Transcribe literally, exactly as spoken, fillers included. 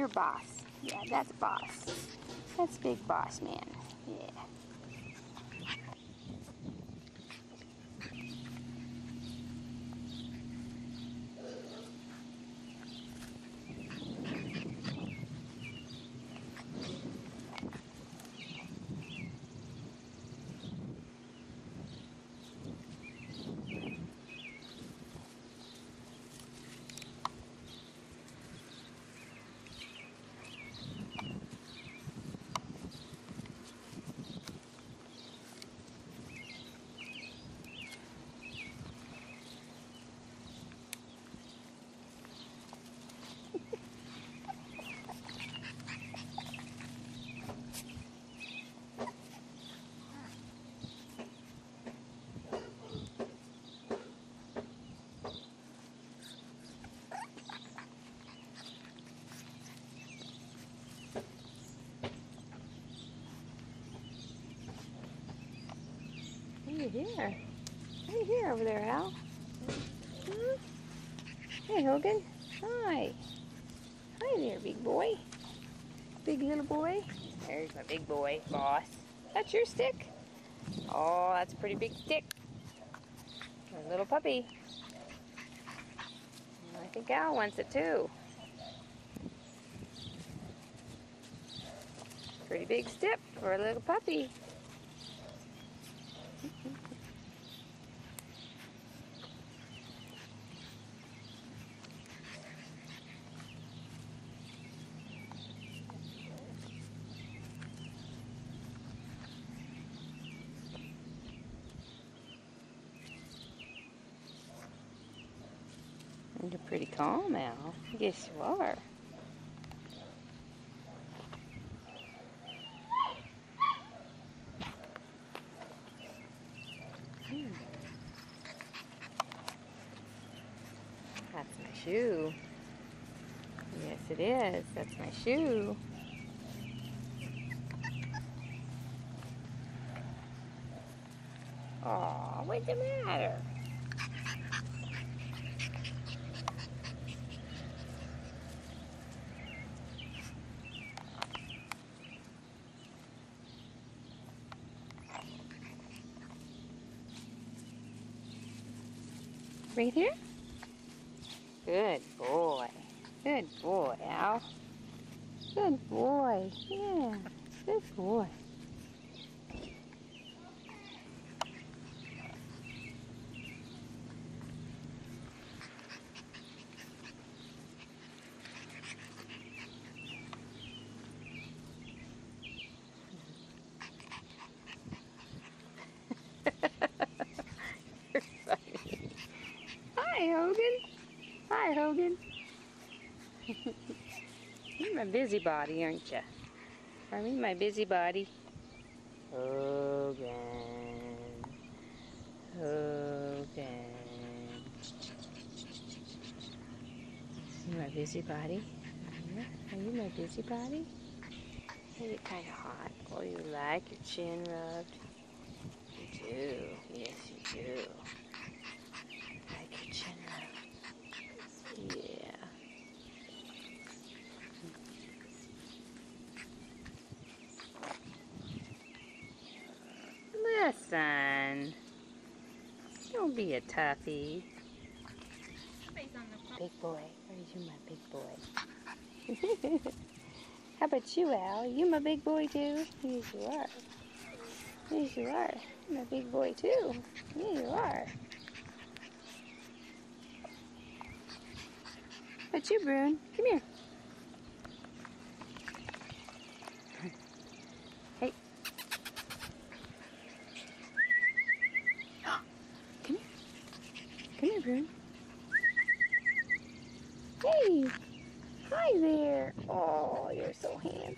You're boss. Yeah, that's boss. That's big boss, man. Yeah. Here. What are you here over there, Al? Huh? Hey, Hogan. Hi. Hi there, big boy. Big little boy. There's my big boy, boss. That's your stick? Oh, that's a pretty big stick. My little puppy. I think Al wants it too. Pretty big stick for a little puppy. You're pretty calm, Al. Yes, you are. Hmm. That's my shoe. Yes, it is. That's my shoe. Aw, what's the matter? Right here? Good boy. Good boy, Al. Good boy. Yeah. Good boy. Hi, Hogan. Hi, Hogan. You're my busybody, aren't you? Are you my busybody? Hogan. Hogan. You my busybody? Are you my busybody? You're kind of hot. Oh, you like your chin rubbed? You do. Yes, you do. Son, don't be a toughie. Big boy, you my big boy. How about you, Al? You my big boy too? Yes, you are. Yes, you are. You're my big boy too. Yeah, you are. How about you, Brune? Come here. Hey, hi there. Oh, you're so handsome.